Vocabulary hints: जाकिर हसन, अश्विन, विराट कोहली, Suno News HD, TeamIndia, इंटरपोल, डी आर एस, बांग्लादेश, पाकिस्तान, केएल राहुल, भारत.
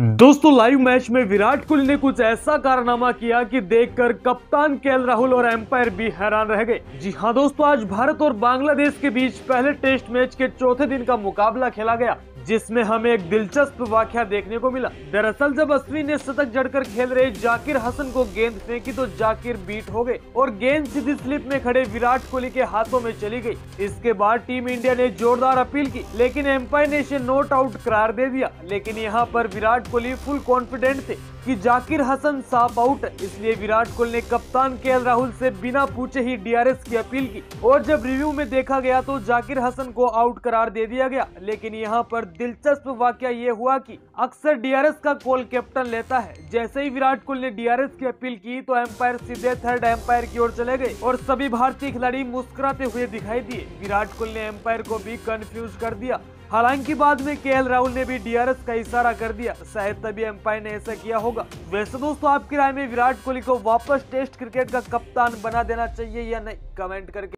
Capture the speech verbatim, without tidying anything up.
दोस्तों live match में विराट कोहली ने कुछ ऐसा कारनामा किया कि देखकर कप्तान केएल राहुल और एम्पायर भी हैरान रह गए। जी हाँ दोस्तों, आज भारत और बांग्लादेश के बीच पहले टेस्ट मैच के चौथे दिन का मुकाबला खेला गया, जिसमें हमें एक दिलचस्प वाकया देखने को मिला। दरअसल जब अश्विन ने शतक जड़कर खेल रहे जाकिर हसन को गेंद फेंकी तो जाकिर बीट हो गए और गेंद सीधी स्लिप में खड़े विराट कोहली के हाथों में चली गई। इसके बाद टीम इंडिया ने जोरदार अपील की, लेकिन एम्पायर ने इसे नॉट आउट करार दे दिया। लेकिन यहाँ पर विराट कोहली फुल कॉन्फिडेंट थे कि जाकिर हसन साफ आउट है, इसलिए विराट कोहली ने कप्तान केएल राहुल से बिना पूछे ही डी आर एस की अपील की और जब रिव्यू में देखा गया तो जाकिर हसन को आउट करार दे दिया गया। लेकिन यहाँ पर दिलचस्प वाकया ये हुआ कि अक्सर डी आर एस का कॉल कैप्टन लेता है। जैसे ही विराट कोहली ने डी आर एस की अपील की तो एम्पायर सीधे थर्ड एम्पायर की ओर चले गए और सभी भारतीय खिलाड़ी मुस्कुराते हुए दिखाई दिए। विराट कोहली ने एम्पायर को भी कंफ्यूज कर दिया। हालांकि बाद में केएल राहुल ने भी डी आर एस का इशारा कर दिया, शायद तभी एम्पायर ने ऐसा किया होगा। वैसे दोस्तों, आपकी राय में विराट कोहली को वापस टेस्ट क्रिकेट का कप्तान बना देना चाहिए या नहीं, कमेंट करके